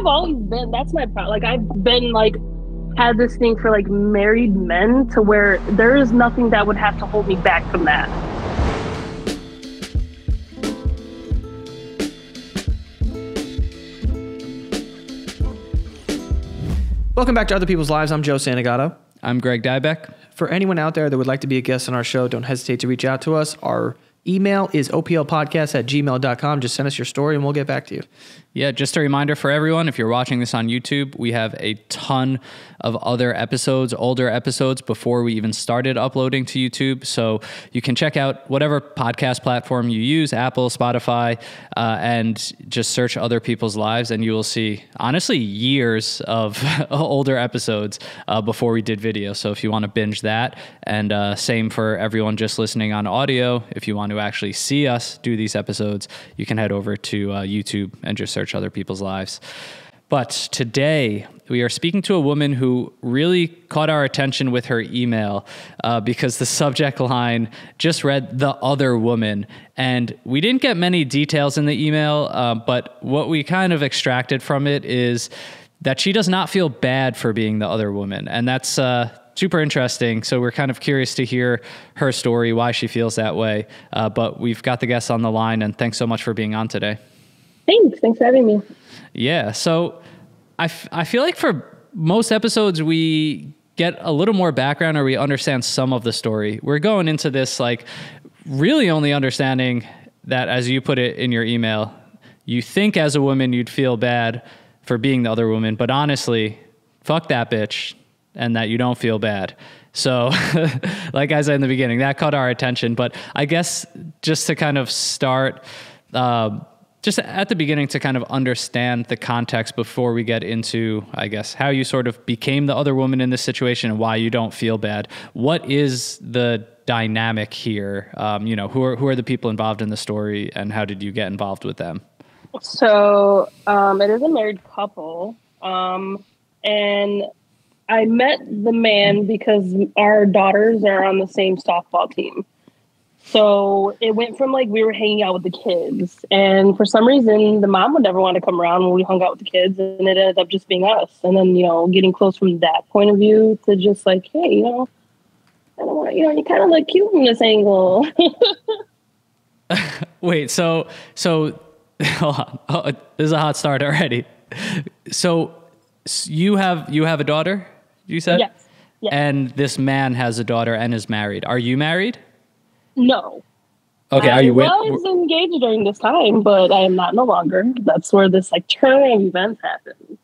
I've always been, that's my problem. Like, I've been like, had this thing for like married men to where there is nothing that would have to hold me back from that. Welcome back to Other People's Lives. I'm Joe Santagato. I'm Greg Dybeck. For anyone out there that would like to be a guest on our show, don't hesitate to reach out to us. Our email is oplpodcast@gmail.com. Just send us your story and we'll get back to you. Yeah, just a reminder for everyone, if you're watching this on YouTube, we have a ton of other episodes, older episodes, before we even started uploading to YouTube. So you can check out whatever podcast platform you use, Apple, Spotify, and just search Other People's Lives, and you will see, honestly, years of older episodes before we did video. So if you want to binge that, and same for everyone just listening on audio, if you want to actually see us do these episodes, you can head over to YouTube and just search Other People's Lives. But today we are speaking to a woman who really caught our attention with her email because the subject line just read "the other woman," and we didn't get many details in the email, but what we kind of extracted from it is that she does not feel bad for being the other woman, and that's super interesting. So we're kind of curious to hear her story, why she feels that way, but we've got the guests on the line, and thanks so much for being on today. Thanks for having me. Yeah, so I feel like for most episodes, we get a little more background or we understand some of the story. We're going into this like really only understanding that, as you put it in your email, you think as a woman you'd feel bad for being the other woman, but honestly, fuck that bitch, and that you don't feel bad. So like I said in the beginning, that caught our attention. But I guess just to kind of start... just at the beginning to kind of understand the context before we get into, I guess, how you sort of became the other woman in this situation and why you don't feel bad. What is the dynamic here? You know, who are the people involved in the story and how did you get involved with them? So it is a married couple. And I met the man because our daughters are on the same softball team. So it went from like we were hanging out with the kids, and for some reason the mom would never want to come around when we hung out with the kids, and it ended up just being us. And then, you know, getting close from that point of view to just like, hey, you know, I don't want, you know, you kind of look cute from this angle. Wait, so hold on. Oh, this is a hot start already. So you have a daughter, you said? Yes. And this man has a daughter and is married. Are you married? No. Okay, I was engaged during this time, but I am not no longer. That's where this like turn of events happens.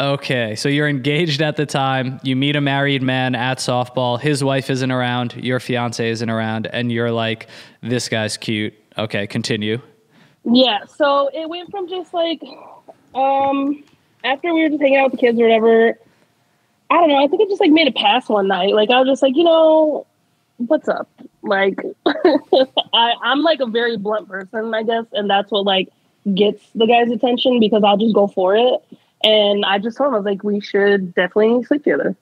Okay, so you're engaged at the time. You meet a married man at softball. His wife isn't around. Your fiance isn't around, and you're like, "This guy's cute." Okay, continue. Yeah, so it went from just like, after we were just hanging out with the kids or whatever. I don't know. I think I just like made a pass one night. Like I was just like, you know, what's up? Like, I'm like a very blunt person, I guess, and that's what like gets the guy's attention because I'll just go for it. And I just told him, I was like, we should definitely sleep together.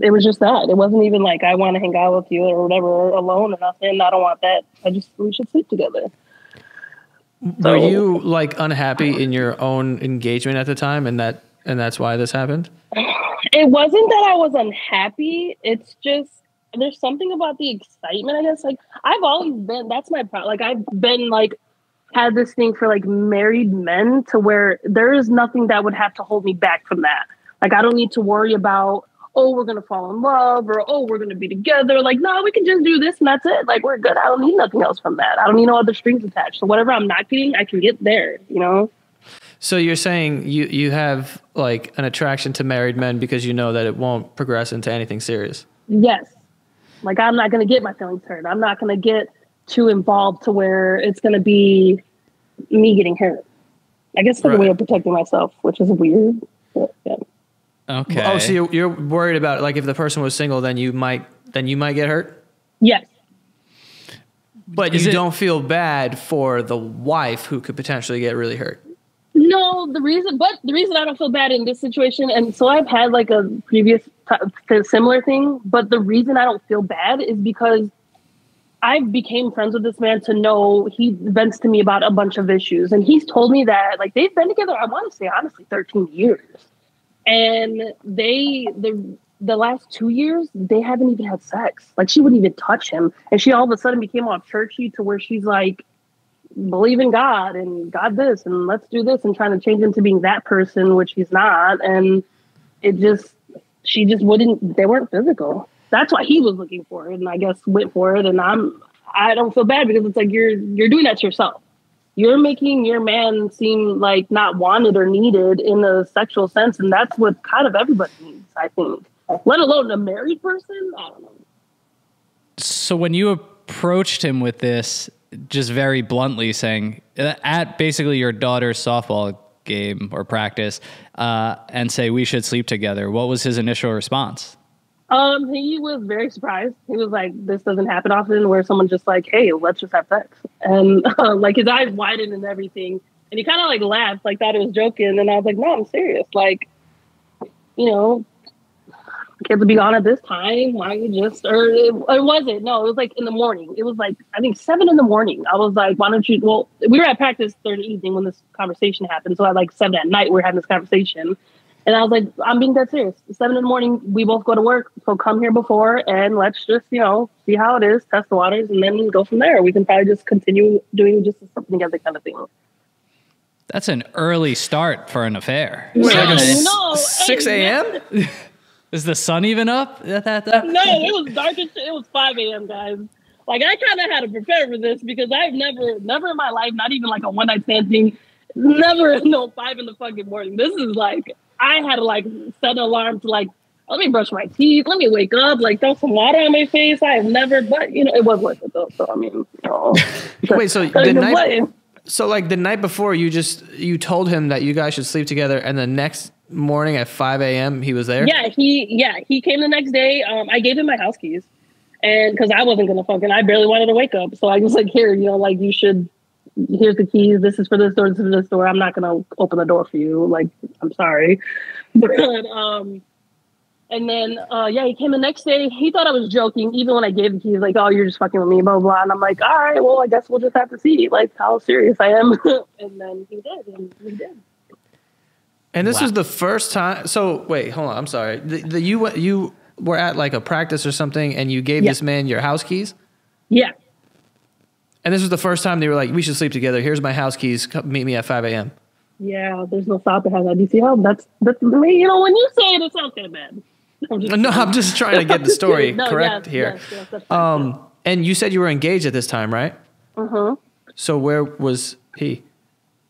It was just that. It wasn't even like I want to hang out with you or whatever alone or nothing. I don't want that. We should sleep together. So, were you like unhappy in your own engagement at the time, and that's why this happened? It wasn't that I was unhappy. It's just, there's something about the excitement, I guess. Like, I've always been, that's my problem. Like, I've been, like, had this thing for, like, married men to where there is nothing that would have to hold me back from that. Like, I don't need to worry about, oh, we're going to fall in love or, oh, we're going to be together. Like, no, we can just do this and that's it. Like, we're good. I don't need nothing else from that. I don't need no other strings attached. So whatever I'm not getting, I can get there, you know? So you're saying you have, like, an attraction to married men because you know that it won't progress into anything serious? Yes. Like, I'm not going to get my feelings hurt. I'm not going to get too involved to where it's going to be me getting hurt. I guess it's a way of protecting myself, which is weird. But, yeah. Okay. Oh, so you're worried about, like, if the person was single, then you might get hurt? Yes. But you don't feel bad for the wife who could potentially get really hurt? No, the reason I don't feel bad in this situation, and so I've had, like, a previous similar thing, but the reason I don't feel bad is because I became friends with this man to know he vents to me about a bunch of issues. And he's told me that, like, they've been together, I want to say, honestly, 13 years. And the last 2 years, they haven't even had sex. Like, she wouldn't even touch him. And she all of a sudden became all churchy to where she's like, believe in God and God this and let's do this and trying to change him to being that person, which he's not. And it just, she just wouldn't, they weren't physical. That's why he was looking for it and I guess went for it. And I don't feel bad because it's like, you're doing that to yourself. You're making your man seem like not wanted or needed in a sexual sense. And that's what kind of everybody needs, I think, let alone a married person. I don't know. So when you approached him with this, just very bluntly saying at basically your daughter's softball game or practice, and say, we should sleep together, what was his initial response? He was very surprised. He was like, this doesn't happen often where someone just like, hey, let's just have sex. And like his eyes widened and everything. And he kind of like laughed, like thought it was joking. And I was like, no, I'm serious. Like, you know, kids would be gone at this time. Why don't you just, or it wasn't, no, it was like in the morning. It was like, I think 7 in the morning. I was like, why don't you, well, we were at practice Thursday evening when this conversation happened. So at like 7 at night, we were having this conversation. And I was like, I'm being dead serious. 7 in the morning, we both go to work. So come here before and let's just, you know, see how it is, test the waters, and then go from there. We can probably just continue doing just something together kind of thing. That's an early start for an affair. Wait, like no, 6 a.m.? Is the sun even up? No, it was dark as shit. It was 5 a.m., guys. Like, I kind of had to prepare for this because I've never in my life, not even like a one-night stand thing, never, no, 5 in the fucking morning. This is like... I had to like set an alarm to like, let me brush my teeth. Let me wake up. Like throw some water on my face. I have never, but you know, it was worth it though. So I mean, no. Wait, so the night before you told him that you guys should sleep together and the next morning at 5 a.m. he was there? Yeah, he came the next day. I gave him my house keys and cause I wasn't going to fucking, I barely wanted to wake up. So I was like, here, you know, like you should, here's the keys, this is for this door, this is for this door. I'm not going to open the door for you. Like, I'm sorry. But, and then, yeah, he came the next day. He thought I was joking. Even when I gave the keys, like, oh, you're just fucking with me, blah, blah. And I'm like, all right, well, I guess we'll just have to see, like, how serious I am. And then he did, and we did. And this was the first time. So, wait, hold on. I'm sorry. You were at, like, a practice or something, and you gave this man your house keys? Yeah. And this was the first time they were like, we should sleep together. Here's my house keys. Come meet me at 5 a.m. Yeah, there's no stop behind that. Do you see how that's, you know, when you say it, it's not that bad. I'm just trying to get the story correct here. Yes, and you said you were engaged at this time, right? Uh-huh. So where was he?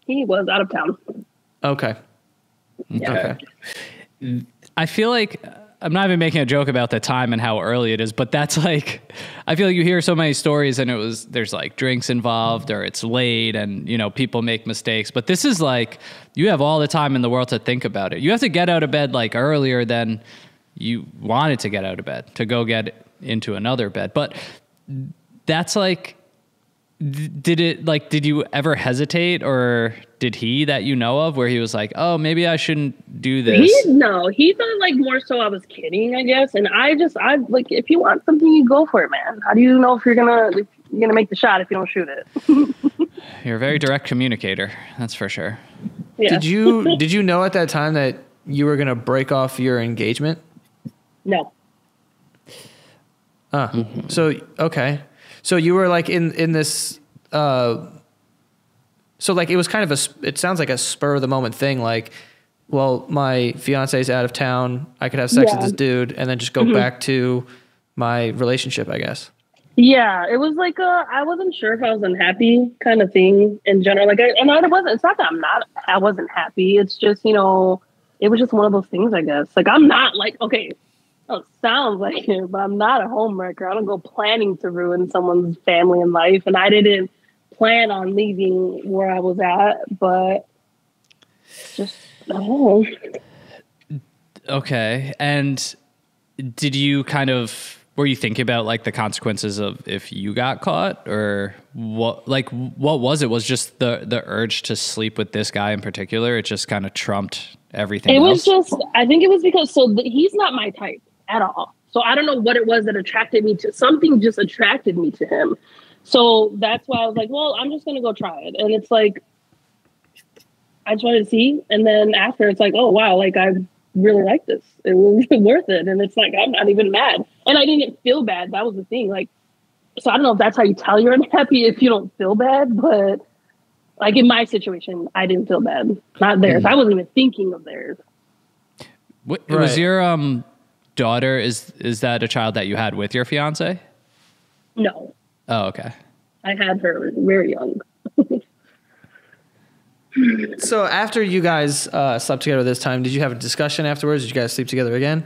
He was out of town. Okay. Yeah. Okay. I feel like... I'm not even making a joke about the time and how early it is, but that's like, I feel like you hear so many stories and there's like drinks involved or it's late and, you know, people make mistakes, but this is like, you have all the time in the world to think about it. You have to get out of bed like earlier than you wanted to get out of bed to go get into another bed. But that's like, did you ever hesitate or did he that you know of where he was like, oh, maybe I shouldn't do this? He thought like more so I was kidding, I guess. And I like, if you want something, you go for it, man. How do you know if you're gonna make the shot if you don't shoot it? You're a very direct communicator. That's for sure. Yeah. Did you know at that time that you were going to break off your engagement? No. So, okay. So you were like in this, so like it was kind of it sounds like a spur of the moment thing. Like, well, my fiance's out of town. I could have sex with this dude and then just go back to my relationship, I guess. Yeah. It was like, I wasn't sure if I was unhappy kind of thing in general. Like, it's not that I wasn't happy. It's just, you know, it was just one of those things, I guess. Like, I'm not like, okay. Oh, it sounds like it, but I'm not a homewrecker. I don't go planning to ruin someone's family and life. And I didn't plan on leaving where I was at, but just at home. Okay. And did you were you thinking about like the consequences of if you got caught or what, like what was it? Was just the urge to sleep with this guy in particular? It just kind of trumped everything else? It was just, I think it was because, so he's not my type at all. So I don't know what it was that attracted me to, something just attracted me to him. So that's why I was like, well, I'm just going to go try it. And it's like, I just wanted to see. And then after it's like, oh, wow, like I really like this. It was worth it. And it's like, I'm not even mad. And I didn't feel bad. That was the thing. Like, so I don't know if that's how you tell you're unhappy, if you don't feel bad, but like in my situation, I didn't feel bad. Not theirs. I wasn't even thinking of theirs. What, was your daughter, is that a child that you had with your fiance? No. Oh, okay. I had her very young. So after you guys slept together this time, did you have a discussion afterwards? Did you guys sleep together again?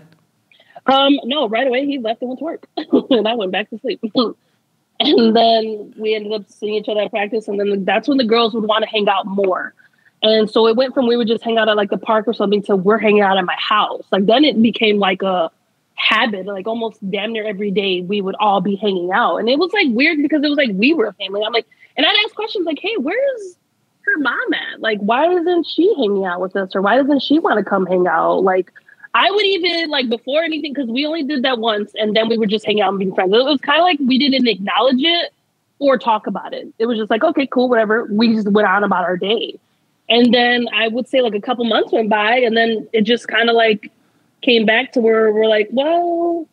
No, right away he left and went to work. And I went back to sleep. And then we ended up seeing each other at practice. And then that's when the girls would want to hang out more. And so it went from we would just hang out at like the park or something to we're hanging out at my house. Like then it became like a habit, like almost damn near every day we would all be hanging out. And it was like weird because it was like we were a family. I'm like, and I'd ask questions like, hey, where's her mom at? Like, why isn't she hanging out with us? Or why doesn't she want to come hang out? Like, I would even like before anything, because we only did that once and then we would just hang out and be friends. It was kind of like we didn't acknowledge it or talk about it. It was just like, okay, cool, whatever. We just went on about our day. And then I would say like a couple months went by and then it just kind of like came back to where we're like, well,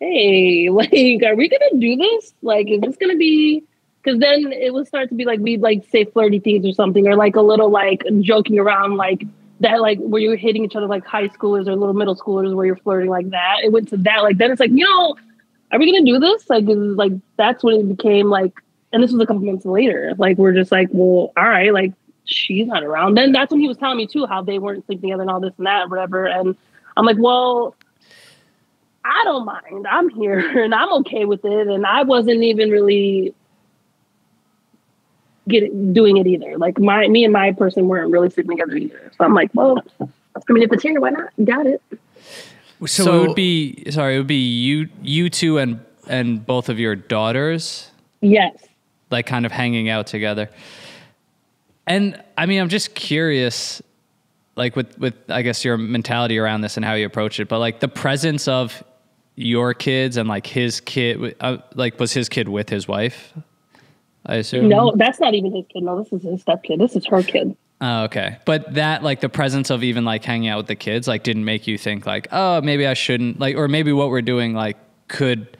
hey, like, are we going to do this? Like, is this going to be, because then it would start to be like, we'd like say flirty things or something, or like a little like joking around like that, like where you were hitting each other like high schoolers or little middle schoolers where you're flirting like that. It went to that. Like, then it's like, you know, are we going to do this? Like, it was, like, that's when it became like, and this was a couple months later, like, we're just like, well, all right, like, she's not around. Then that's when he was telling me too how they weren't sleeping together and all this and that, whatever. And I'm like, well, I don't mind. I'm here and I'm okay with it. And I wasn't even really doing it either. Like me and my person weren't really sleeping together either. So I'm like, well, I mean, if it's here, why not? Got it. So it would be you two and both of your daughters. Yes. Like kind of hanging out together. And I mean, I'm just curious, like with, I guess, your mentality around this and how you approach it, but like the presence of your kids and like his kid, like was his kid with his wife, I assume? No, that's not even his kid. No, this is his stepkid. This is her kid. Oh, okay. But that, like the presence of even like hanging out with the kids, like didn't make you think like, oh, maybe I shouldn't, like, or maybe what we're doing like could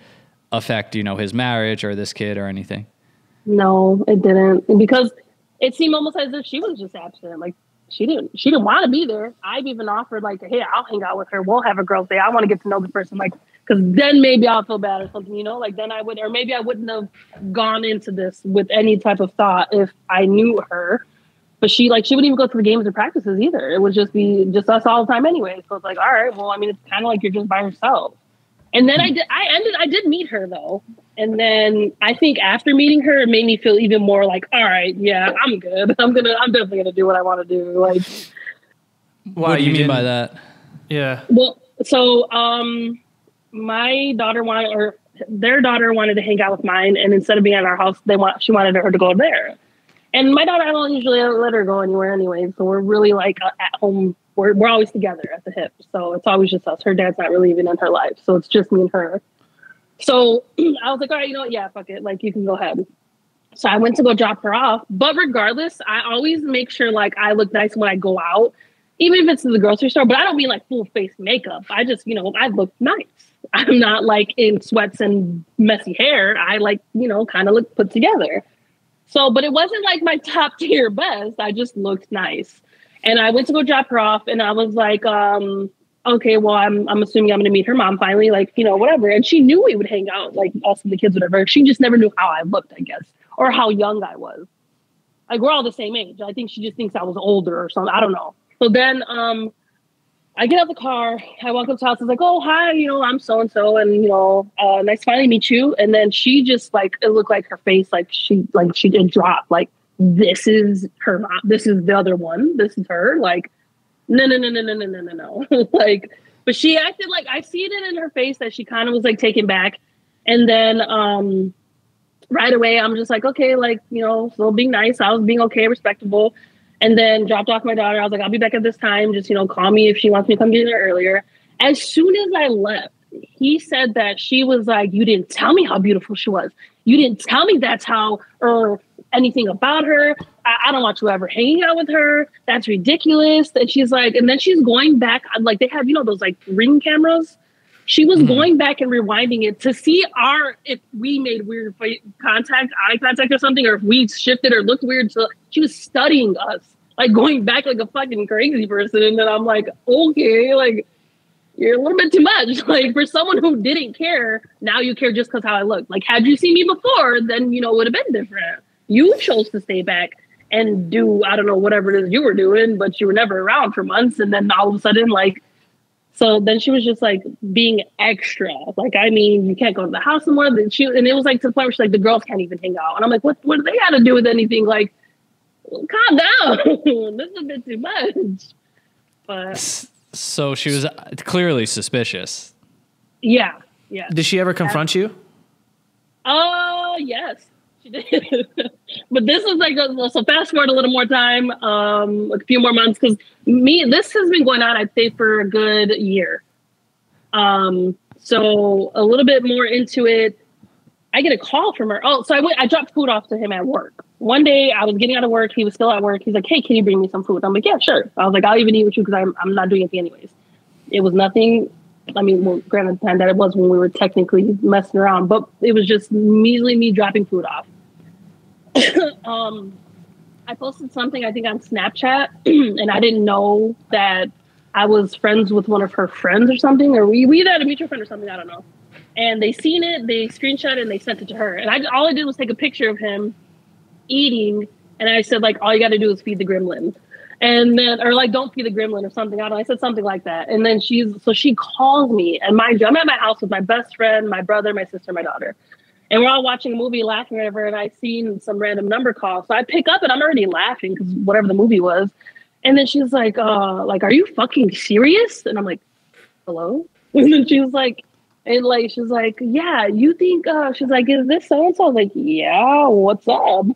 affect, you know, his marriage or this kid or anything. No, it didn't. Because it seemed almost as if she was just absent. Like she didn't want to be there. I've even offered like, hey, I'll hang out with her. We'll have a girls' day. I want to get to know the person. Like, cause then maybe I'll feel bad or something, you know, like then I would, or maybe I wouldn't have gone into this with any type of thought if I knew her, but she wouldn't even go to the games or practices either. It would just be just us all the time anyway. So it's like, all right, well, I mean, it's kind of like you're just by yourself. And then I did meet her though. And then I think after meeting her, it made me feel even more like, all right, yeah, I'm good. I'm definitely going to do what I want to do. Like, what do you mean by that? Yeah. Well, so, my daughter their daughter wanted to hang out with mine. And instead of being at our house, she wanted her to go there. And my daughter, I don't usually let her go anywhere anyway. So we're really like at home. We're always together at the hip. So it's always just us. Her dad's not really even in her life. So it's just me and her. So I was like, all right, you know what? Yeah, fuck it. Like, you can go ahead. So I went to go drop her off. But regardless, I always make sure, like, I look nice when I go out, even if it's in the grocery store. But I don't mean, like, full face makeup. I just, you know, I look nice. I'm not, like, in sweats and messy hair. I, like, you know, kind of look put together. So, but it wasn't, like, my top tier best. I just looked nice. And I went to go drop her off, and I was like, okay, well, I'm assuming I'm going to meet her mom finally, like, you know, whatever. And she knew we would hang out, like, also the kids, whatever. She just never knew how I looked, I guess, or how young I was. Like, we're all the same age. I think she just thinks I was older or something. I don't know. So then I get out the car. I walk up to the house. I was like, oh, hi, you know, I'm so-and-so, and, you know, nice to finally meet you. And then she just, like, it looked like her face, like, she did drop, like, this is her mom. This is the other one. This is her. Like, no. Like, but she acted like, I see it in her face that she kind of was like taken back. And then right away, I'm just like, okay, like, you know, so being nice. I was being okay, respectable. And then dropped off my daughter. I was like, I'll be back at this time. Just, you know, call me if she wants me to come get her earlier. As soon as I left, he said that she was like, you didn't tell me how beautiful she was. You didn't tell me that's how or anything about her. I don't want you ever hanging out with her. That's ridiculous. And she's like, and then she's going back. Like they have, you know, those like ring cameras. She was going back and rewinding it to see if we made weird contact, eye contact or something, or if we shifted or looked weird. So she was studying us, like going back like a fucking crazy person. And then I'm like, okay, like you're a little bit too much. Like for someone who didn't care, now you care just because how I look. Like had you seen me before, then, you know, it would have been different. You chose to stay back and do, I don't know, whatever it is you were doing, but you were never around for months. And then all of a sudden, like, so then she was just like being extra. Like, I mean, you can't go to the house anymore. And it was like to the point where she's like, the girls can't even hang out. And I'm like, what do they got to do with anything? Like, calm down. This is a bit too much. But so she was clearly suspicious. Yeah. Yeah. Did she ever confront you? Oh, yes. She did. But this is like, so fast forward a little more time, a few more months, because this has been going on, I'd say, for a good year. So a little bit more into it, I get a call from her. Oh, so I dropped food off to him at work. One day I was getting out of work. He was still at work. He's like, hey, can you bring me some food? I'm like, yeah, sure. I was like, I'll even eat with you because I'm not doing it anyways. It was nothing. I mean, well, granted, the time that it was when we were technically messing around, but it was just measly me dropping food off. I posted something, I think, on Snapchat, and I didn't know that I was friends with one of her friends or something, or we either had a mutual friend or something, I don't know. And they seen it, they screenshot it, and they sent it to her. And all I did was take a picture of him eating, and I said, like, all you got to do is feed the gremlin. And then, or like, don't feed the gremlin or something. I don't know. I said something like that. And then so she calls me. And mind you, I'm at my house with my best friend, my brother, my sister, my daughter. And we're all watching a movie, laughing or whatever. And I seen some random number call. So I pick up and I'm already laughing because whatever the movie was. And then she's like, are you fucking serious? And I'm like, hello? And then she was like, she's like, yeah, you think, she's like, is this so-and-so? I was like, yeah, what's up?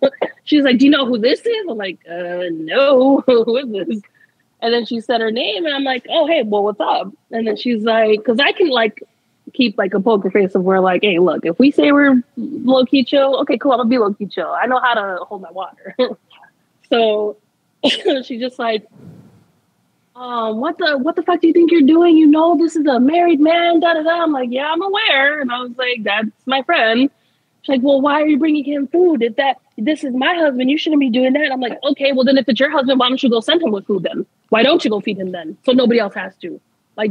She's like, do you know who this is? I'm like, no, who is this? And then she said her name, and I'm like, oh, hey, well, what's up? And then she's like, because I can, like, keep, like, a poker face of where, like, hey, look, if we say we're low-key chill, okay, cool, I'm going to be low-key chill. I know how to hold my water. So she's just like, what the fuck do you think you're doing? You know, this is a married man, da da da. I'm like, yeah, I'm aware. And I was like, that's my friend. She's like, well, why are you bringing him food? If this is my husband, you shouldn't be doing that. And I'm like, okay, well then if it's your husband, why don't you go send him with food then? Why don't you go feed him then? So nobody else has to. Like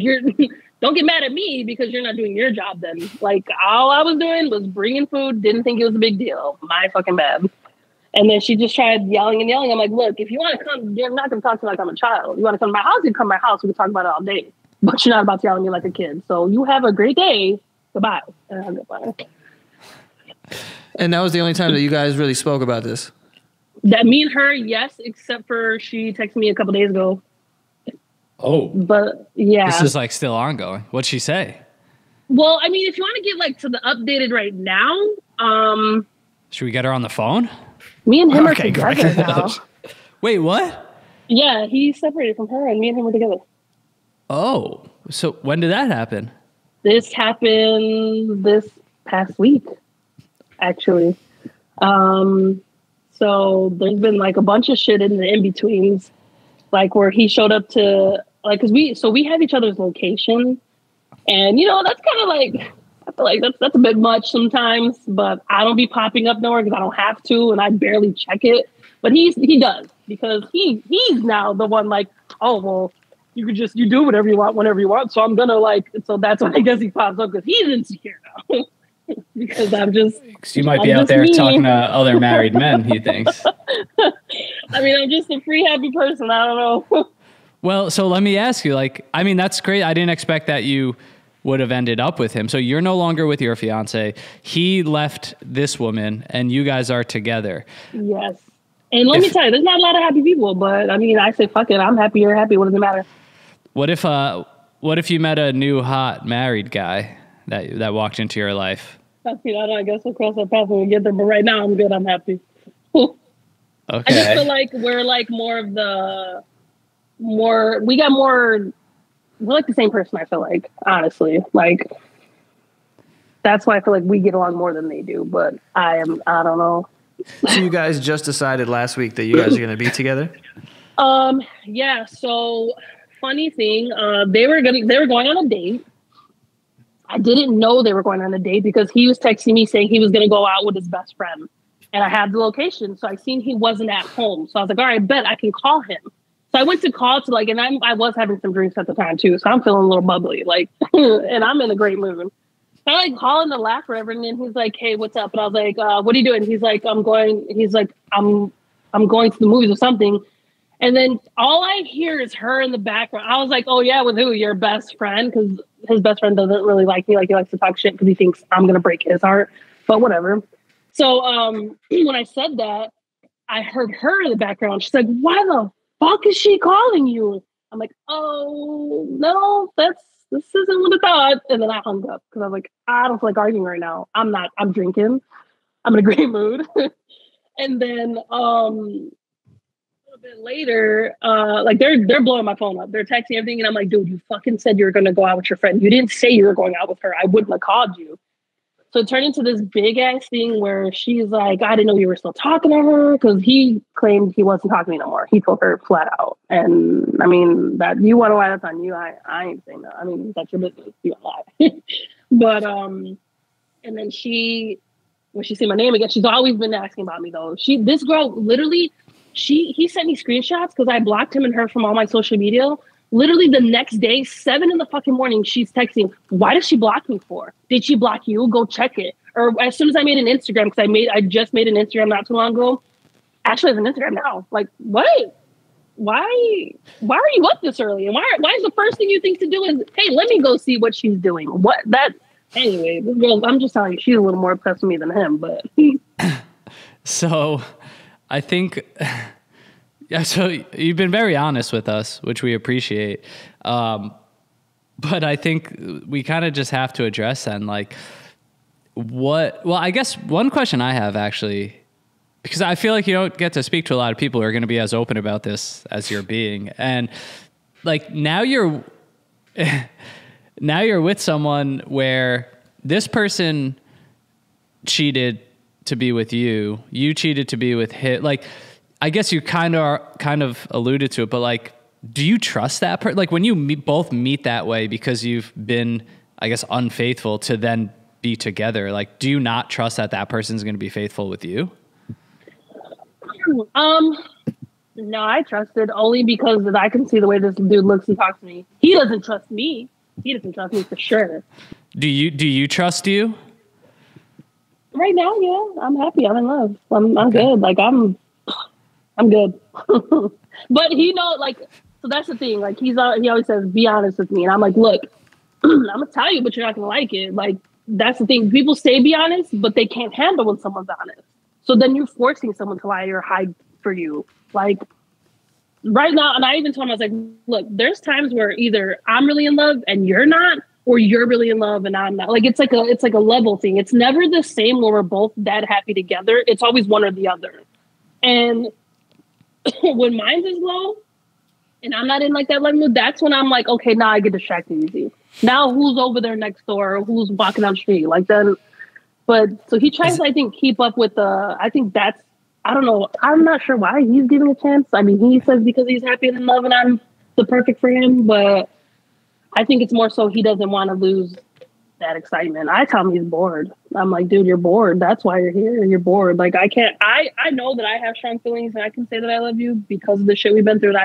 don't get mad at me because you're not doing your job then. Like all I was doing was bringing food. Didn't think it was a big deal. My fucking bad. And then she just tried yelling and yelling. I'm like, look, if you want to come, you're not going to talk to me like I'm a child. You want to come to my house, you can come to my house. We can talk about it all day. But you're not about to yell at me like a kid. So you have a great day. Goodbye. And that was the only time that you guys really spoke about this? That me and her, yes, except for she texted me a couple days ago. Oh. But, yeah. This is, like, still ongoing. What'd she say? Well, I mean, if you want to get, like, to the updated right now. Should we get her on the phone? Me and him are together now. Wait, what? Yeah, he separated from her and me and him were together. Oh, so when did that happen? This happened this past week, actually. So there's been like a bunch of shit in the in-betweens, like where he showed up to, like, cause we have each other's location and you know, that's kind of like, I feel like that's a bit much sometimes, but I don't be popping up nowhere because I don't have to, and I barely check it. But he does because he's now the one like, oh well, you could just you do whatever you want whenever you want. So I'm gonna like so that's why I guess he pops up because he's insecure now because I'm just you might be out there talking to other married men. He thinks. I mean, I'm just a free happy person. I don't know. Well, so let me ask you. Like, I mean, that's great. I didn't expect that you would have ended up with him. So you're no longer with your fiance. He left this woman and you guys are together. Yes. And let me tell you, there's not a lot of happy people, but I mean, I say, fuck it. I'm happy. You're happy. What does it matter? What if you met a new hot married guy that walked into your life? I mean, I guess we'll cross that path when we get there, but right now I'm good. I'm happy. Okay. I just feel like we're like we got more. We're like the same person, I feel like, honestly. Like, that's why I feel like we get along more than they do, but I don't know. So you guys just decided last week that you guys are going to be together? Yeah. So funny thing, they were going on a date. I didn't know they were going on a date because he was texting me saying he was going to go out with his best friend. And I had the location. So I seen he wasn't at home. So I was like, all right, bet I can call him. So I went to call to like, and I was having some drinks at the time too. So I'm feeling a little bubbly, like, and I'm in a great mood. So I like calling the laugh forever. And then he's like, hey, what's up? And I was like, what are you doing? He's like, I'm going to the movies or something. And then all I hear is her in the background. I was like, oh yeah, with who? Your best friend? Because his best friend doesn't really like me. Like, he likes to talk shit because he thinks I'm going to break his heart, but whatever. So when I said that, I heard her in the background. She's like, why the fuck is she calling you? I'm like, oh, no, this isn't what I thought. And then I hung up because I was like, I don't feel like arguing right now. I'm drinking. I'm in a great mood. And then a little bit later, like they're blowing my phone up. They're texting everything. And I'm like, dude, you fucking said you were going to go out with your friend. You didn't say you were going out with her. I wouldn't have called you. So it turned into this big ass thing where she's like, I didn't know you were still talking to her, because he claimed he wasn't talking to me no more. He told her flat out. And I mean, that you want to lie, that's on you. I ain't saying that. I mean, that's your business. You lie. But and then when she said my name again, she's always been asking about me though. This girl literally, he sent me screenshots because I blocked him and her from all my social media. Literally the next day, 7 in the fucking morning, she's texting, why does she block me for? Did she block you? Go check it. Or as soon as I made an Instagram, because I just made an Instagram not too long ago. Actually, I have an Instagram now. Like, what? Why are you up this early? And why is the first thing you think to do is, hey, let me go see what she's doing? What? That, anyway, this girl, I'm just telling you, she's a little more obsessed with me than him, but. So, I think... Yeah, so you've been very honest with us, which we appreciate. But I think we kind of just have to address then, like, well, I guess one question I have actually, because I feel like you don't get to speak to a lot of people who are going to be as open about this as you're being. And like now you're with someone where this person cheated to be with you, you cheated to be with him. Like, I guess you kind of alluded to it, but like, do you trust that person? Like when you both meet that way because you've been, I guess, unfaithful to then be together, like, do you not trust that person's going to be faithful with you? No, I trusted only because I can see the way this dude looks and talks to me. He doesn't trust me. He doesn't trust me for sure. Do you trust you? Right now, yeah. I'm happy. I'm in love. I'm okay. Good. Like I'm good. But he knows, like, so that's the thing. Like, he always says, be honest with me. And I'm like, look, I'm going to tell you, but you're not going to like it. Like, that's the thing. People say be honest, but they can't handle when someone's honest. So then you're forcing someone to lie or hide for you. Like, right now, and I even told him, I was like, look, there's times where either I'm really in love and you're not, or you're really in love and I'm not. Like, it's like a level thing. It's never the same where we're both that happy together. It's always one or the other. And when mine is low and I'm not in like that level, that's when I'm like, okay, now I get distracted easy. Now who's over there next door? Who's walking down the street? Like then, but so he tries to, I think, keep up with the, I think that's, I don't know. I'm not sure why he's giving a chance. I mean, he says because he's happy and in love and I'm the perfect for him, but I think it's more so he doesn't want to lose that excitement. I tell him he's bored. I'm like, dude, you're bored. That's why you're here. You're bored. Like, I know that I have strong feelings and I can say that I love you because of the shit we've been through. And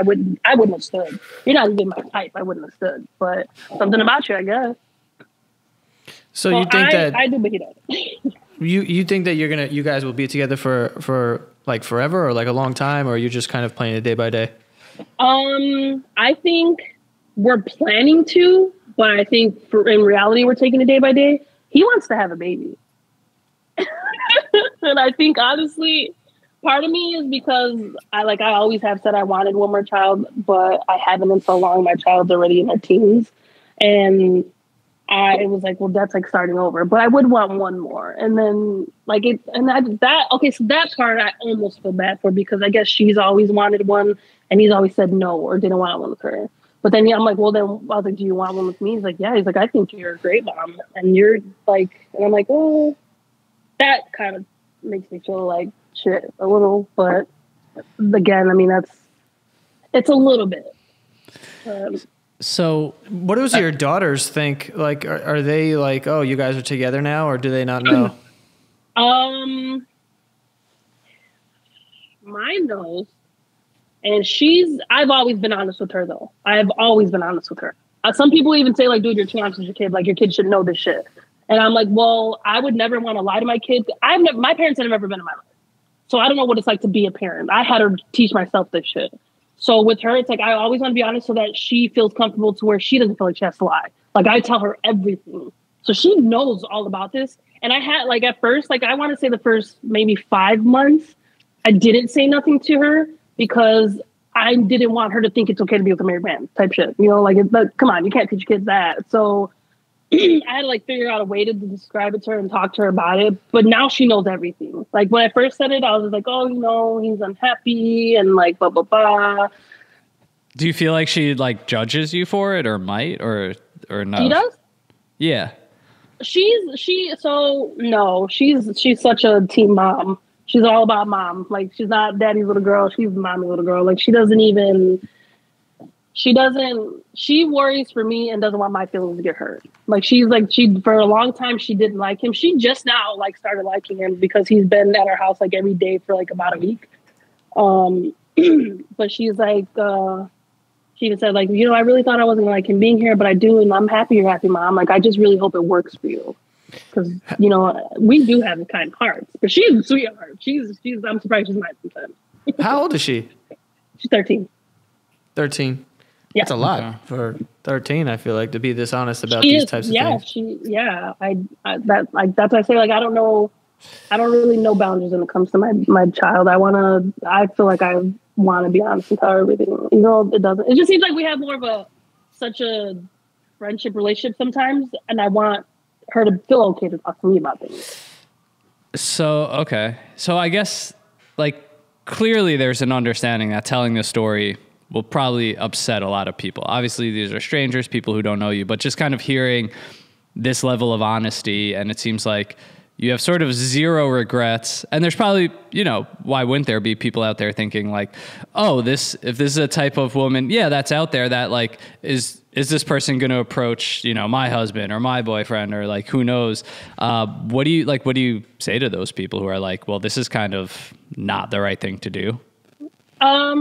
I wouldn't have stood. You're not even my type. I wouldn't have stood, but something about you, I guess. So well, you think that I do, but he doesn't. You think that you guys will be together for like forever or like a long time, or you're just kind of playing it day by day? I think we're planning to, but I think in reality, we're taking it day by day. He wants to have a baby. And I think, honestly, part of me is because I always have said I wanted one more child, but I haven't in so long. My child's already in her teens. And I was like, well, that's like starting over. But I would want one more. And then, like, so that part I almost feel bad for because I guess she's always wanted one and he's always said no or didn't want one with her. But then, yeah, I'm like, well, then, do you want one with me? He's like, yeah. He's like, I think you're a great mom. And you're like, and I'm like, oh, that kind of makes me feel like shit a little. But again, I mean, it's a little bit. So what does your daughters think? Like, are they like, oh, you guys are together now, or do they not know? Mine knows. And I've always been honest with her, though. I've always been honest with her. Some people even say, like, dude, you're too honest with your kid. Like, your kid should know this shit. And I'm like, well, I would never want to lie to my kids. My parents have never been in my life. So I don't know what it's like to be a parent. I had to teach myself this shit. So with her, it's like, I always want to be honest so that she feels comfortable to where she doesn't feel like she has to lie. Like, I tell her everything. So she knows all about this. And I had, like, at first, like, I want to say the first maybe 5 months, I didn't say nothing to her, because I didn't want her to think it's okay to be with a married man type shit. You know, like, come on, you can't teach your kids that. So I had to, like, figure out a way to describe it to her and talk to her about it. But now she knows everything. Like, when I first said it, I was just like, oh, you know, he's unhappy and, like, blah, blah, blah. Do you feel like she, like, judges you for it, or might, or no? She does? Yeah. She's such a teen mom. She's all about mom. Like, she's not daddy's little girl. She's mommy's little girl. Like, she worries for me and doesn't want my feelings to get hurt. Like, for a long time, she didn't like him. She just now, like, started liking him because he's been at our house, like, every day for, like, about a week. But she's like, she even said, like, you know, I really thought I wasn't going to like him being here, but I do, and I'm happy you're happy, Mom. Like, I just really hope it works for you. Because, you know, we do have kind hearts, but she's a sweetheart. I'm surprised she's mine sometimes. How old is she? She's 13. 13. Yeah. That's a lot for 13, I feel like, to be this honest about these types of things. That's what I say. Like, I don't really know boundaries when it comes to my child. I feel like I want to be honest with her everything. You know, it just seems like we have more of such a friendship relationship sometimes. And I want her to feel okay to talk to me about things. So, okay. So I guess, like, clearly there's an understanding that telling this story will probably upset a lot of people. Obviously, these are strangers, people who don't know you, but just kind of hearing this level of honesty, and it seems like you have sort of zero regrets. And there's probably, you know, why wouldn't there be people out there thinking like, oh, if this is a type of woman, yeah, that's out there that, like, is this person going to approach, you know, my husband or my boyfriend, or, like, who knows? What do you say to those people who are like, well, this is kind of not the right thing to do? I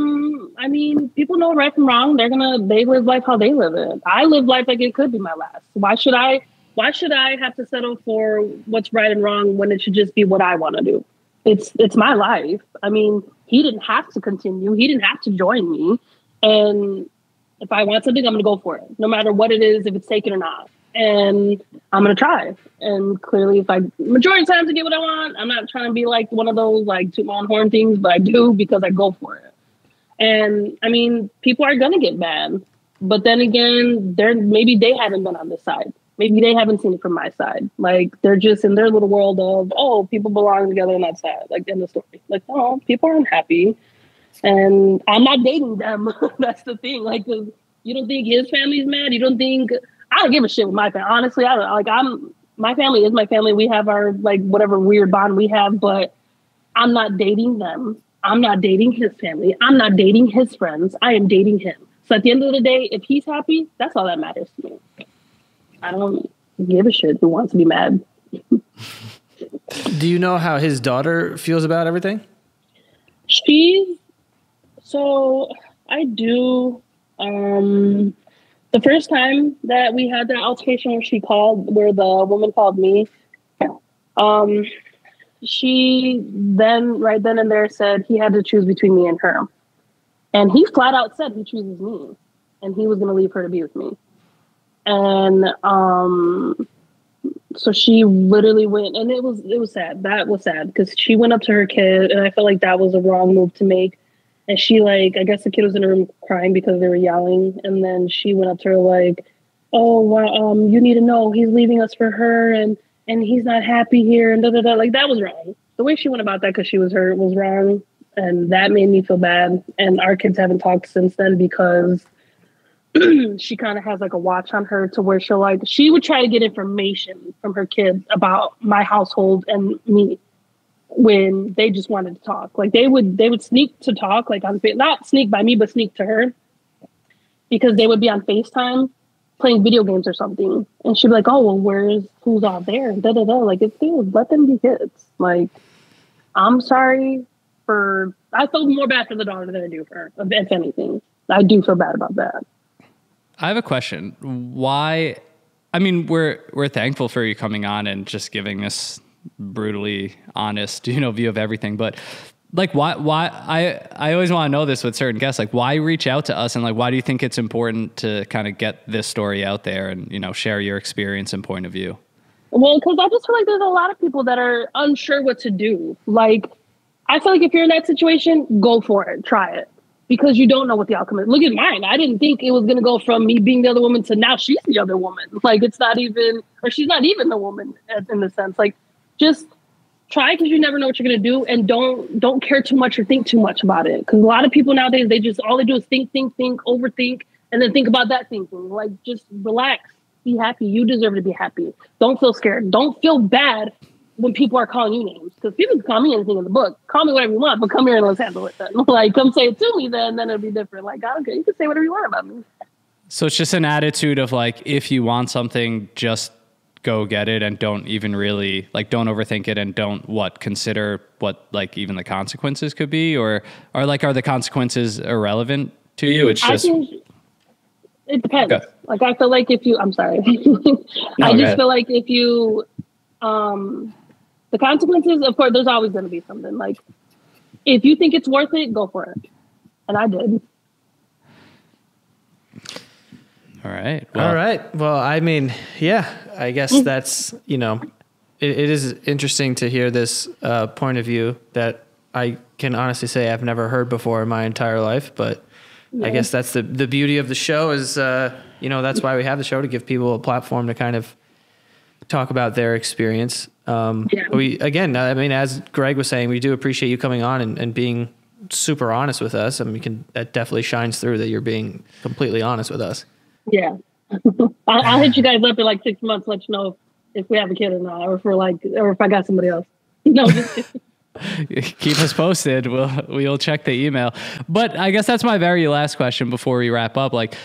mean, people know right from wrong. They live life how they live it. I live life like it could be my last. Why should I have to settle for what's right and wrong when it should just be what I want to do? It's my life. I mean, he didn't have to continue. He didn't have to join me. And if I want something, I'm going to go for it, no matter what it is, if it's taken or not. And I'm going to try. And clearly, if I majority of the time to get what I want, I'm not trying to be like one of those, like, toot my own horn things, but I do because I go for it. And I mean, people are going to get mad, but then again, maybe they haven't been on this side. Maybe they haven't seen it from my side. Like, they're just in their little world of, oh, people belong together and that's sad. Like, end of story. Like, no, people aren't happy. And I'm not dating them. That's the thing. Like, you don't think his family's mad? You don't think... I don't give a shit with my family. Honestly, I don't... Like, my family is my family. We have our, like, whatever weird bond we have, but I'm not dating them. I'm not dating his family. I'm not dating his friends. I am dating him. So at the end of the day, if he's happy, that's all that matters to me. I don't give a shit who wants to be mad. Do you know how his daughter feels about everything? So I do. The first time that we had that altercation where the woman called me, she then, right then and there, said he had to choose between me and her. And he flat out said he chooses me. And he was going to leave her to be with me. And so she literally went, and it was sad. That was sad, because she went up to her kid, and I felt like that was a wrong move to make. And she, like, I guess the kid was in her room crying because they were yelling. And then she went up to her like, oh, well, you need to know he's leaving us for her, and he's not happy here, and da da da. Like, that was wrong. The way she went about that, because she was hurt, was wrong. And that made me feel bad. And our kids haven't talked since then because she kind of has like a watch on her to where she'll like, she would try to get information from her kids about my household and me when they just wanted to talk. Like they would sneak to talk, like on, not sneak by me, but sneak to her, because they would be on FaceTime playing video games or something. And she'd be like, oh, well, who's all there? And like, it's dude, let them be kids. Like, I'm sorry for, I feel more bad for the daughter than I do for her, if anything. I do feel bad about that. I have a question. Why? I mean, we're thankful for you coming on and just giving this brutally honest, view of everything. But like, why? I always want to know this with certain guests. Like, why reach out to us? And like, why do you think it's important to kind of get this story out there and, share your experience and point of view? Well, because I just feel like there's a lot of people that are unsure what to do. Like, I feel like if you're in that situation, go for it, try it. Because you don't know what the outcome is. Look at mine. I didn't think it was going to go from me being the other woman to now she's the other woman. Like, it's not even, or she's not even the woman in the sense. Like, just try, because you never know what you're going to do, and don't care too much or think too much about it. Because a lot of people nowadays, all they do is think, overthink, and then think about that thinking. Like, just relax, be happy. You deserve to be happy. Don't feel scared. Don't feel bad when people are calling you names, because people can call me anything in the book. Call me whatever you want, but come here and let's handle it then. Like, come say it to me then it'll be different. Like, I don't care. You can say whatever you want about me. So it's just an attitude of like, if you want something, just go get it, and don't even really like, don't overthink it, and don't consider what like even the consequences could be, or like, are the consequences irrelevant to you? It's just, it depends. Okay. Like, I feel like if you, I'm sorry. Feel like if you, the consequences, of course, there's always going to be something. Like, if you think it's worth it, go for it. And I did. All right. Well, I mean, yeah, I guess that's, it is interesting to hear this point of view that I can honestly say I've never heard before in my entire life. But yeah. I guess that's the beauty of the show is, that's why we have the show, to give people a platform to kind of talk about their experience. As Greg was saying, we do appreciate you coming on and being super honest with us. I mean, that definitely shines through that you're being completely honest with us. Yeah. I'll hit you guys up in like 6 months, let you know if we have a kid or not, or if I got somebody else. No, keep us posted. We'll check the email. But I guess that's my very last question before we wrap up. Like,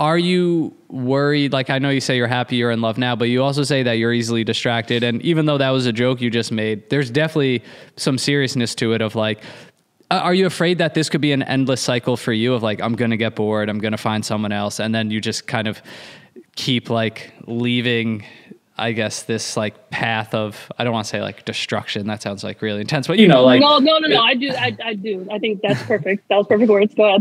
are you worried? Like, I know you say you're happy, you're in love now, but you also say that you're easily distracted. And even though that was a joke you just made, there's definitely some seriousness to it of like, are you afraid that this could be an endless cycle for you of like, I'm going to get bored, I'm going to find someone else. And then you just kind of keep like leaving, I guess, this like path of, I don't want to say like destruction. That sounds like really intense, but like. No. I do. I think that's perfect. That was perfect words. Go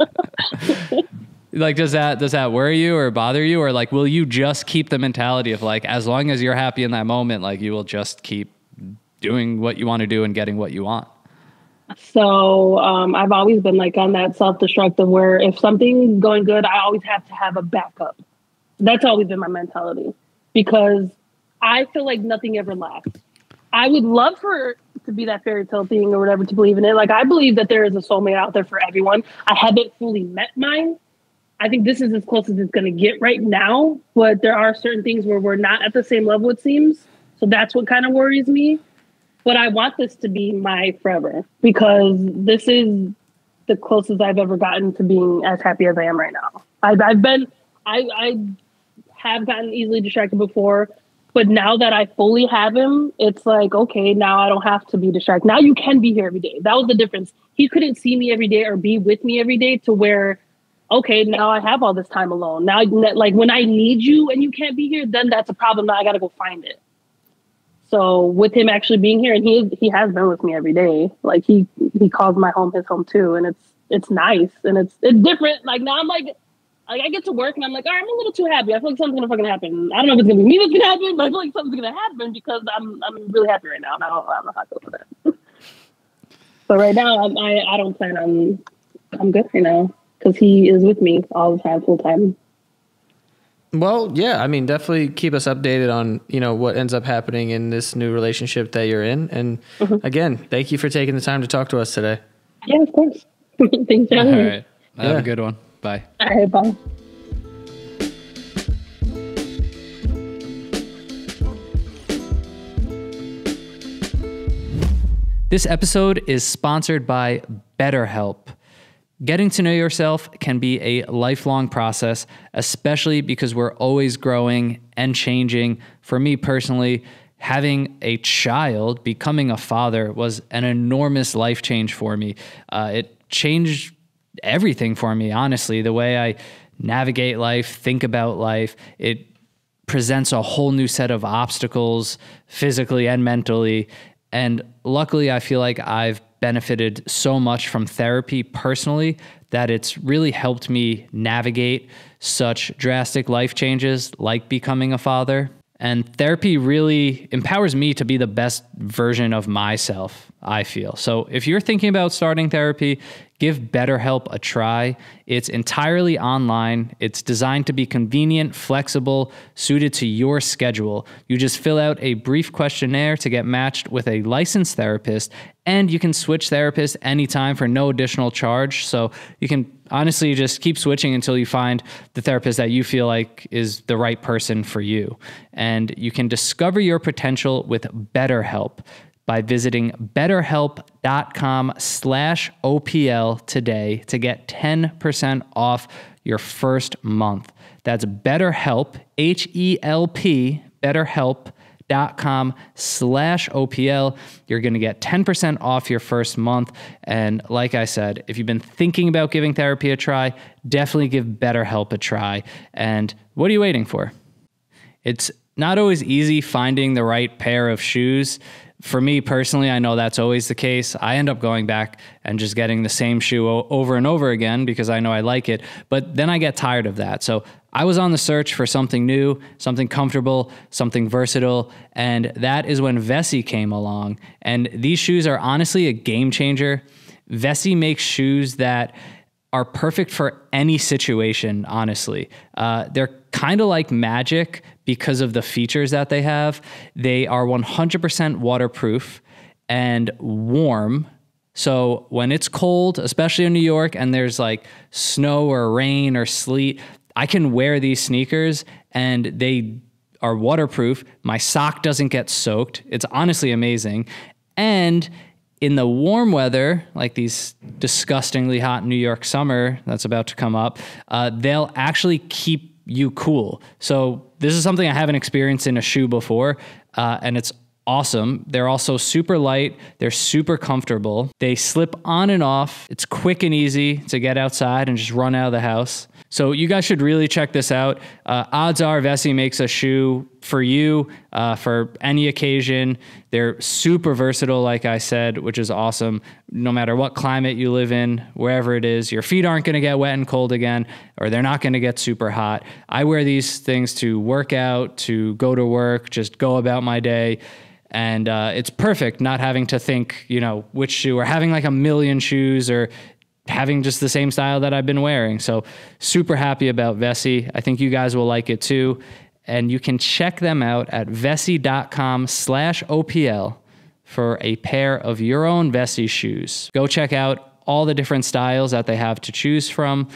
ahead. Like, does that worry you or bother you? Or like, will you just keep the mentality of like, as long as you're happy in that moment, like you will just keep doing what you want to do and getting what you want? So I've always been like on that self-destructive where if something's going good, I always have to have a backup. That's always been my mentality, because I feel like nothing ever lasts. I would love for to be that fairy tale thing or whatever, to believe in it. Like, I believe that there is a soulmate out there for everyone. I haven't fully met mine. I think this is as close as it's going to get right now, but there are certain things where we're not at the same level, it seems. So that's what kind of worries me. But I want this to be my forever, because this is the closest I've ever gotten to being as happy as I am right now. I have gotten easily distracted before, but now that I fully have him, it's like, okay, now I don't have to be distracted. Now you can be here every day. That was the difference. He couldn't see me every day or be with me every day to where, okay, now I have all this time alone. Now, like, when I need you and you can't be here, then that's a problem. Now I got to go find it. So with him actually being here, and he has been with me every day. Like, he calls my home his home too. And it's nice. And it's different. Like, now I'm like I get to work and I'm like, all right, I'm a little too happy. I feel like something's going to fucking happen. I don't know if it's going to be me that's going to happen, but I feel like something's going to happen, because I'm really happy right now. And I don't know how to go for that. But right now I don't plan on, I'm good right now, because he is with me all the time, full time. Well, yeah, I mean, definitely keep us updated on, what ends up happening in this new relationship that you're in. And again, thank you for taking the time to talk to us today. Yeah, of course. Thanks for having me. All right. Have a good one. Bye. All right, bye. This episode is sponsored by BetterHelp. Getting to know yourself can be a lifelong process, especially because we're always growing and changing. For me personally, having a child, becoming a father, was an enormous life change for me. It changed everything for me, honestly. The way I navigate life, think about life, it presents a whole new set of obstacles physically and mentally. And luckily, I feel like I've benefited so much from therapy personally that it's really helped me navigate such drastic life changes like becoming a father. And therapy really empowers me to be the best version of myself, I feel. So if you're thinking about starting therapy, give BetterHelp a try. It's entirely online. It's designed to be convenient, flexible, suited to your schedule. You just fill out a brief questionnaire to get matched with a licensed therapist, and you can switch therapists anytime for no additional charge. So you can honestly just keep switching until you find the therapist that you feel like is the right person for you. And you can discover your potential with BetterHelp by visiting betterhelp.com/OPL today to get 10% off your first month. That's BetterHelp, H-E-L-P, betterhelp.com/OPL. You're going to get 10% off your first month. And like I said, if you've been thinking about giving therapy a try, definitely give BetterHelp a try. And what are you waiting for? It's not always easy finding the right pair of shoes. For me personally, I know that's always the case. I end up going back and just getting the same shoe over and over again because I know I like it, but then I get tired of that. So I was on the search for something new, something comfortable, something versatile, and that is when Vessi came along. And these shoes are honestly a game changer. Vessi makes shoes that are perfect for any situation, honestly. They're kind of like magic because of the features that they have. They are 100% waterproof and warm. So when it's cold, especially in New York, and there's like snow or rain or sleet, I can wear these sneakers and they are waterproof. My sock doesn't get soaked. It's honestly amazing. And in the warm weather, like these disgustingly hot New York summer that's about to come up, they'll actually keep you cool. So this is something I haven't experienced in a shoe before, and it's awesome. They're also super light. They're super comfortable. They slip on and off. It's quick and easy to get outside and just run out of the house. So you guys should really check this out. Odds are Vessi makes a shoe for you, for any occasion. They're super versatile, like I said, which is awesome. No matter what climate you live in, wherever it is, your feet aren't going to get wet and cold again, or they're not going to get super hot. I wear these things to work out, to go to work, just go about my day. And it's perfect not having to think, you know, which shoe, or having like a million shoes, or having just the same style that I've been wearing. So super happy about Vessi. I think you guys will like it too. And you can check them out at vessi.com/OPL for a pair of your own Vessi shoes. Go check out all the different styles that they have to choose from.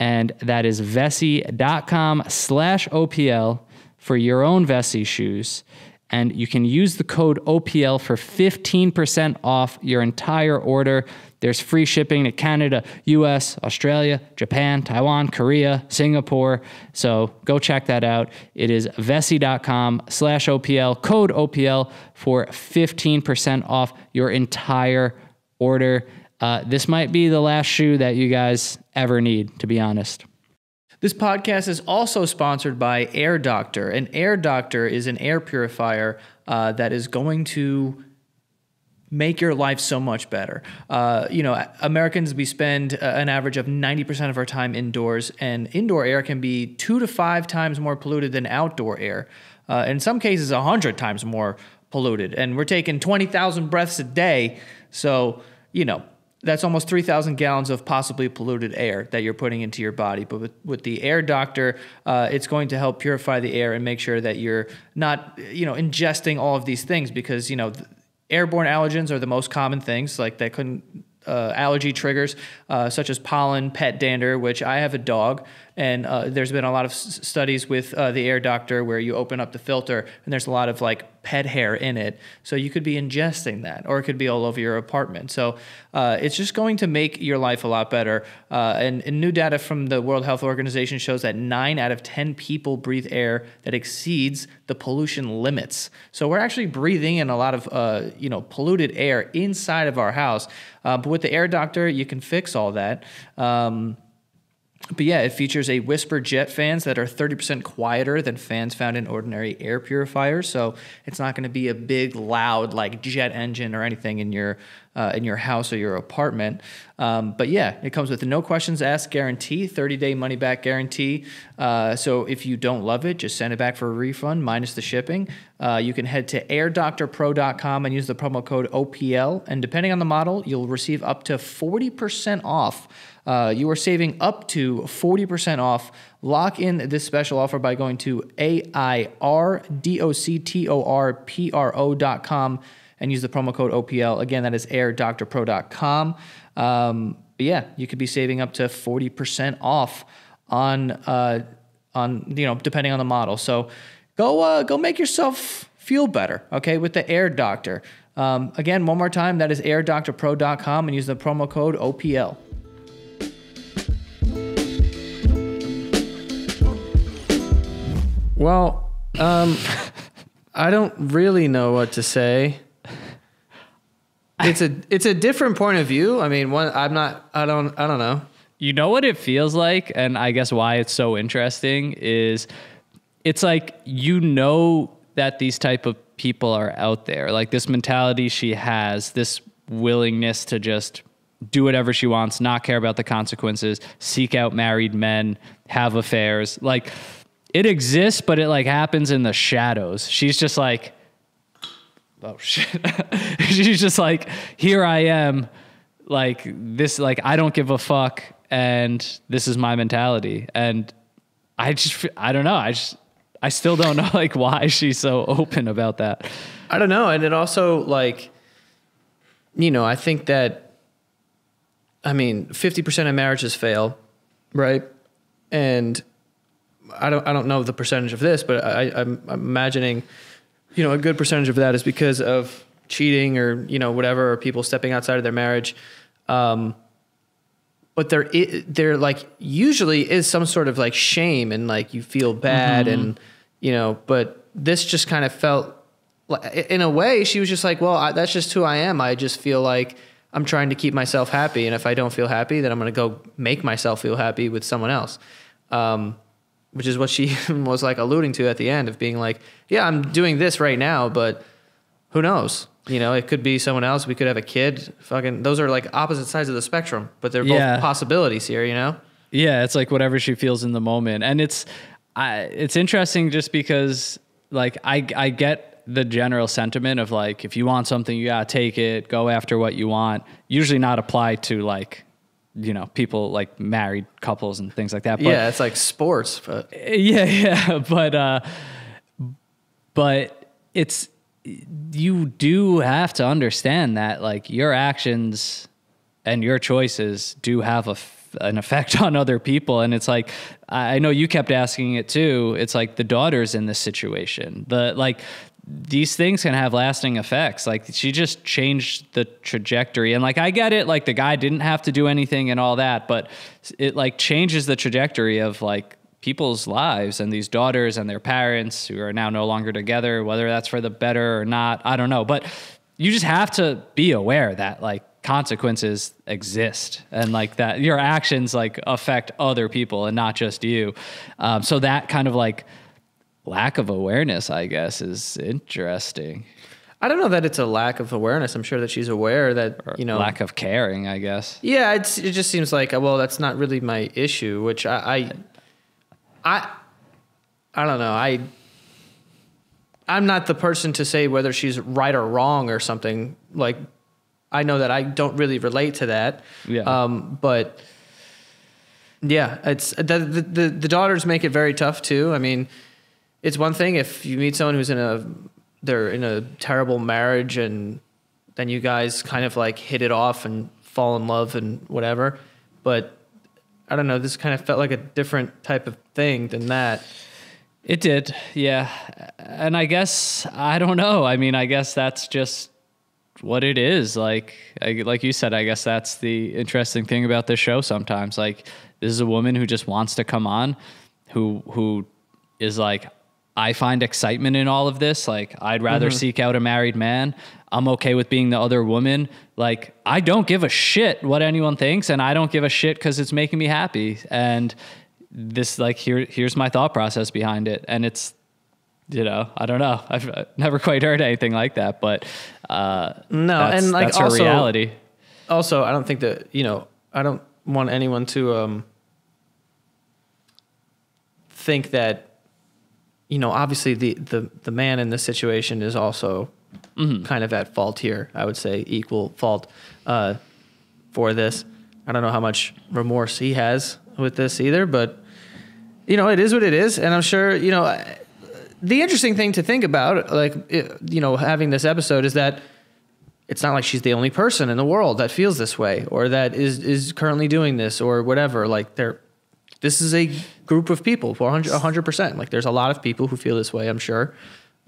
And that is vessi.com/OPL for your own Vessi shoes. And you can use the code OPL for 15% off your entire order. There's free shipping to Canada, US, Australia, Japan, Taiwan, Korea, Singapore. So go check that out. It is vessi.com/OPL, code OPL for 15% off your entire order. This might be the last shoe that you guys ever need, to be honest. This podcast is also sponsored by Air Doctor. And Air Doctor is an air purifier that is going to make your life so much better. You know, Americans, we spend an average of 90% of our time indoors, and indoor air can be 2 to 5 times more polluted than outdoor air. In some cases, 100 times more polluted. And we're taking 20,000 breaths a day. So, you know, that's almost 3,000 gallons of possibly polluted air that you're putting into your body. But with the Air Doctor, it's going to help purify the air and make sure that you're not, you know, ingesting all of these things, because, you know, airborne allergens are the most common things like that couldn't allergy triggers, such as pollen, pet dander, which I have a dog, and there's been a lot of studies with the Air Doctor where you open up the filter and there's a lot of like pet hair in it. So you could be ingesting that, or it could be all over your apartment. So it's just going to make your life a lot better. And new data from the World Health Organization shows that 9 out of 10 people breathe air that exceeds the pollution limits. So we're actually breathing in a lot of you know, polluted air inside of our house. But with the Air Doctor, you can fix all that. But yeah, it features a whisper jet fans that are 30% quieter than fans found in ordinary air purifiers. So it's not going to be a big, loud, like jet engine or anything in your house or your apartment. But yeah, it comes with no questions asked guarantee, 30-day money-back guarantee. So if you don't love it, just send it back for a refund minus the shipping. You can head to AirDoctorPro.com and use the promo code OPL. And depending on the model, you'll receive up to 40% off. You are saving up to 40% off. Lock in this special offer by going to AirDoctorPro.com and use the promo code OPL. Again, that is AirDoctorPro.com. But yeah, you could be saving up to 40% off on you know, depending on the model. So go make yourself feel better, okay, with the Air Doctor. Again, one more time, that is AirDoctorPro.com and use the promo code OPL. Well, I don't really know what to say. It's a different point of view. I mean, I don't know. You know what it feels like, and I guess why it's so interesting is it's like, you know, that these type of people are out there. Like this mentality she has, this willingness to just do whatever she wants, not care about the consequences, seek out married men, have affairs. Like, it exists, but it like happens in the shadows. She's just like, oh shit. She's just like, here I am, like this, like I don't give a fuck, and this is my mentality. And I don't know. I still don't know like why she's so open about that. I don't know. And it also, like, you know, I think that, I mean, 50% of marriages fail, right? And I don't know the percentage of this, but I'm imagining, you know, a good percentage of that is because of cheating or, you know, whatever, or people stepping outside of their marriage. But there like usually is some sort of like shame and like you feel bad, mm-hmm. and, you know, but this just kind of felt like, in a way, she was just like, well, that's just who I am. I just feel like I'm trying to keep myself happy. And if I don't feel happy, then I'm going to go make myself feel happy with someone else. Which is what she was like alluding to at the end of being like, yeah, I'm doing this right now, but who knows? You know, it could be someone else. We could have a kid. Fucking, those are like opposite sides of the spectrum, but they're both possibilities here, you know? Yeah. It's like whatever she feels in the moment. And it's interesting just because like, I get the general sentiment of like, if you want something, you gotta take it, go after what you want. Usually not apply to like, you know, people like married couples and things like that. But yeah, it's like sports, but yeah. But it's, you do have to understand that like your actions and your choices do have an effect on other people. And it's like, I know you kept asking it too. It's like the daughter's in this situation, these things can have lasting effects. Like she just changed the trajectory, and like, I get it. Like the guy didn't have to do anything and all that, but it like changes the trajectory of like people's lives and these daughters and their parents who are now no longer together, whether that's for the better or not, I don't know. But you just have to be aware that like consequences exist, and like that your actions like affect other people and not just you. So that kind of like, lack of awareness, I guess, is interesting. I don't know that it's a lack of awareness. I'm sure that she's aware that, or you know, lack of caring, I guess. Yeah. It just seems like, well, that's not really my issue, which I don't know. I'm not the person to say whether she's right or wrong or something. Like, I know that I don't really relate to that. Yeah. But yeah, it's the daughters make it very tough too. I mean, it's one thing if you meet someone who's they're in a terrible marriage, and then you guys kind of like hit it off and fall in love and whatever. But I don't know, this kind of felt like a different type of thing than that. It did, yeah. And I guess, I don't know. I mean, I guess that's just what it is. Like you said, I guess that's the interesting thing about this show sometimes. Like, this is a woman who just wants to come on, who is like, I find excitement in all of this. Like, I'd rather seek out a married man. I'm okay with being the other woman. Like, I don't give a shit what anyone thinks, and I don't give a shit because it's making me happy. And this, like, here's my thought process behind it. And it's, you know, I don't know. I've never quite heard anything like that, but no, that's, and like, that's also her reality. Also, I don't think that, you know, I don't want anyone to think that, you know, obviously the man in this situation is also kind of at fault here. I would say equal fault for this. I don't know how much remorse he has with this either, but, you know, it is what it is. And I'm sure, you know, the interesting thing to think about, like, it, you know, having this episode is that it's not like she's the only person in the world that feels this way or that is currently doing this or whatever. Like, this is a group of people, 100%. Like, there's a lot of people who feel this way, I'm sure.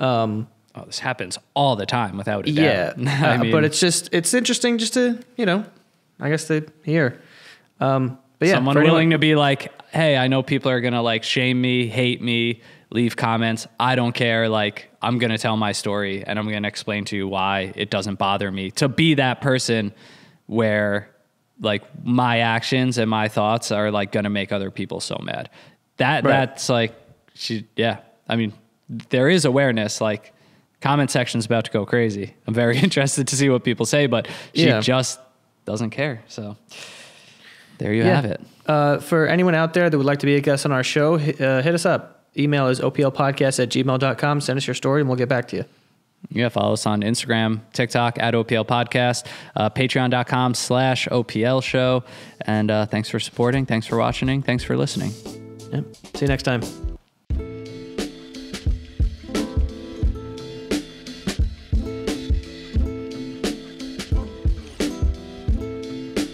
Oh, this happens all the time, without a doubt. Yeah, I mean, but it's just, it's interesting just to, you know, I guess to hear. But yeah, someone willing to be like, hey, I know people are gonna like shame me, hate me, leave comments. I don't care. Like, I'm gonna tell my story and I'm gonna explain to you why it doesn't bother me to be that person where, like, my actions and my thoughts are like going to make other people so mad that that's like, she, yeah. I mean, there is awareness, like, comment section's about to go crazy. I'm very interested to see what people say, but she just doesn't care. So there you have it. For anyone out there that would like to be a guest on our show, hit us up. Email is oplpodcast@gmail.com. Send us your story and we'll get back to you. Yeah, follow us on Instagram, TikTok, @OPL Podcast, patreon.com/OPL show. And thanks for supporting. Thanks for watching. Thanks for listening. Yep. See you next time.